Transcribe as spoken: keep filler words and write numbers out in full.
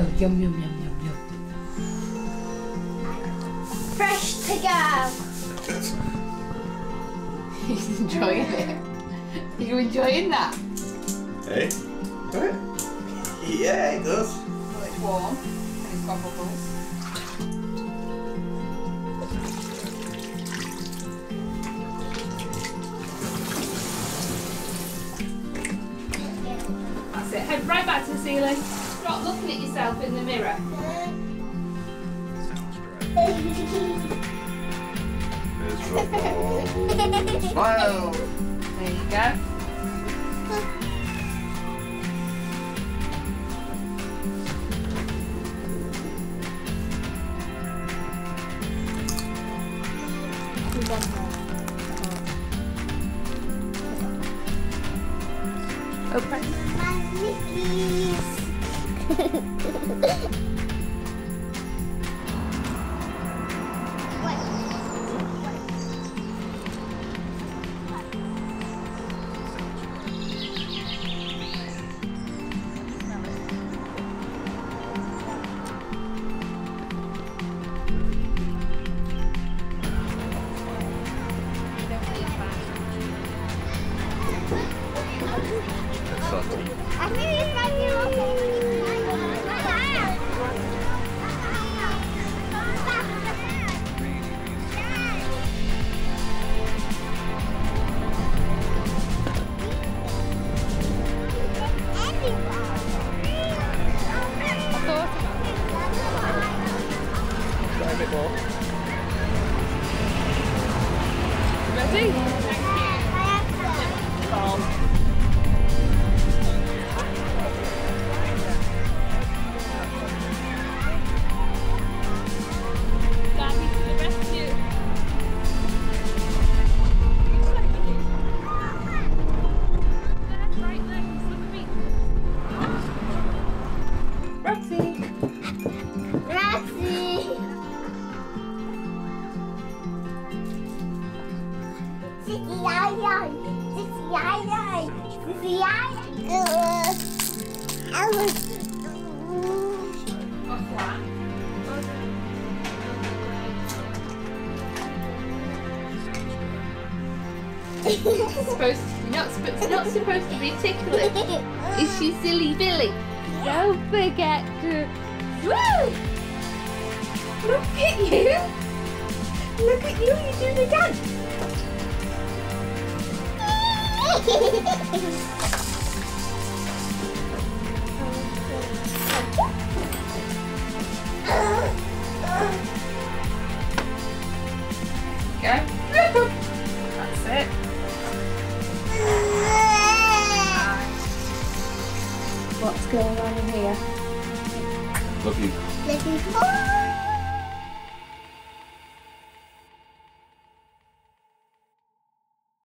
go. Yum, yum, yum, yum, yum. Fresh to go. He's enjoying it. Are you enjoying that? Hey? What? Yeah, it does. Well, it's warm and it's got bubbles. Head right back to the ceiling. Stop looking at yourself in the mirror. Smile. There you go. Open. Supposed to, not, it's not supposed to be ticklish. Is she silly Billy? Don't forget to... Woo! Look at you! Look at you, you do the dance! Go. That's it. What's going on in here? Looking. Looking. Oh!